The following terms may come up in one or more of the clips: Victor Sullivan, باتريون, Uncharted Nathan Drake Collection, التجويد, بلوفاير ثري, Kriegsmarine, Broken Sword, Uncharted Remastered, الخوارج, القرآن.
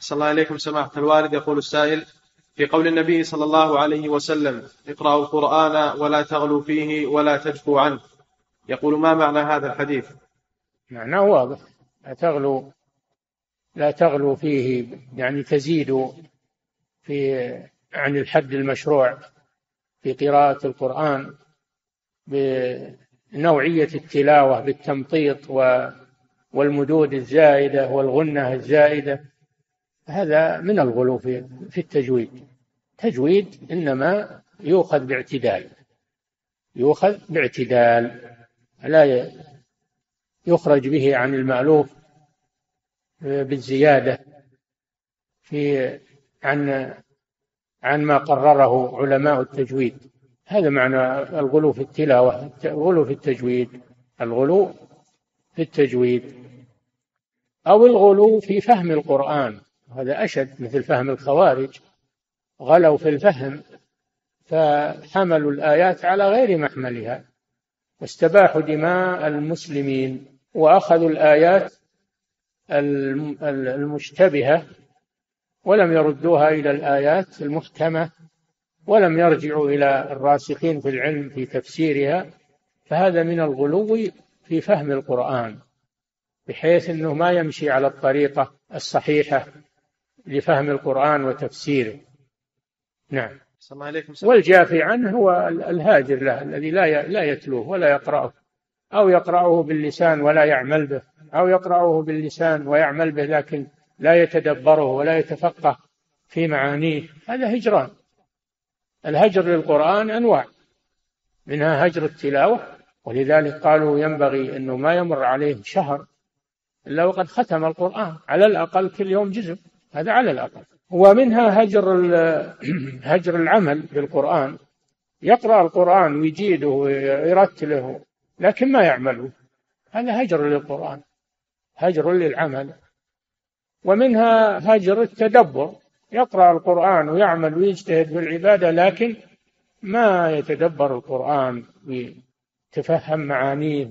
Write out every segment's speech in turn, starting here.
أحسن الله إليكم سماحة الوالد. يقول السائل: في قول النبي صلى الله عليه وسلم اقرأوا القرآن ولا تغلوا فيه ولا تجفوا عنه، يقول ما معنى هذا الحديث؟ معناه واضح، لا تغلوا فيه يعني تزيدوا عن الحد المشروع في قراءة القرآن بنوعية التلاوة بالتمطيط والمدود الزائدة والغنة الزائدة، هذا من الغلو في التجويد. تجويد إنما يؤخذ باعتدال، لا يخرج به عن المألوف بالزيادة عن ما قرره علماء التجويد. هذا معنى الغلو في التلاوة، الغلو في التجويد أو الغلو في فهم القرآن، هذا أشد، مثل فهم الخوارج، غلوا في الفهم فحملوا الآيات على غير محملها واستباحوا دماء المسلمين، وأخذوا الآيات المشتبهة ولم يردوها إلى الآيات المحكمة، ولم يرجعوا إلى الراسخين في العلم في تفسيرها. فهذا من الغلو في فهم القرآن، بحيث أنه ما يمشي على الطريقة الصحيحة لفهم القرآن وتفسيره. نعم. والجافي عنه هو الهاجر له، الذي لا يتلوه ولا يقرأه، أو يقرأه باللسان ولا يعمل به، أو يقرأه باللسان ويعمل به لكن لا يتدبره ولا يتفقه في معانيه، هذا هجران. الهجر للقرآن أنواع، منها هجر التلاوة، ولذلك قالوا ينبغي أنه ما يمر عليه شهر إلا وقد ختم القرآن على الأقل، كل يوم جزء، هذا على الأقل. ومنها هجر العمل بالقرآن، يقرأ القرآن ويجيده ويرتله لكن ما يعمله، هذا هجر للقرآن، هجر للعمل. ومنها هجر التدبر، يقرأ القرآن ويعمل ويجتهد في العبادة لكن ما يتدبر القرآن ويتفهم معانيه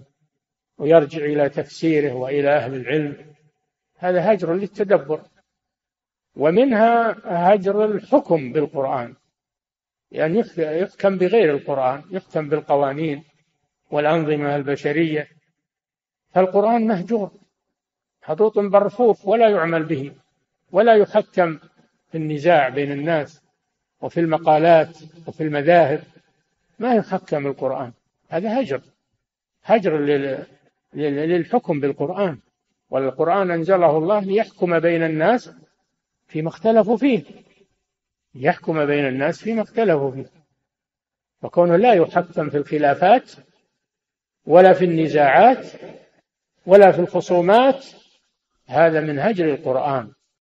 ويرجع إلى تفسيره وإلى أهل العلم، هذا هجر للتدبر. ومنها هجر الحكم بالقرآن، يعني يحكم بغير القرآن، يحكم بالقوانين والأنظمة البشرية، فالقرآن مهجور، حطوط برفوف ولا يعمل به، ولا يحكم في النزاع بين الناس وفي المقالات وفي المذاهب، ما يحكم القرآن، هذا هجر للحكم بالقرآن. والقرآن أنزله الله ليحكم بين الناس فيما اختلفوا فيه، فكونه لا يحكم في الخلافات ولا في النزاعات ولا في الخصومات، هذا من هجر القرآن.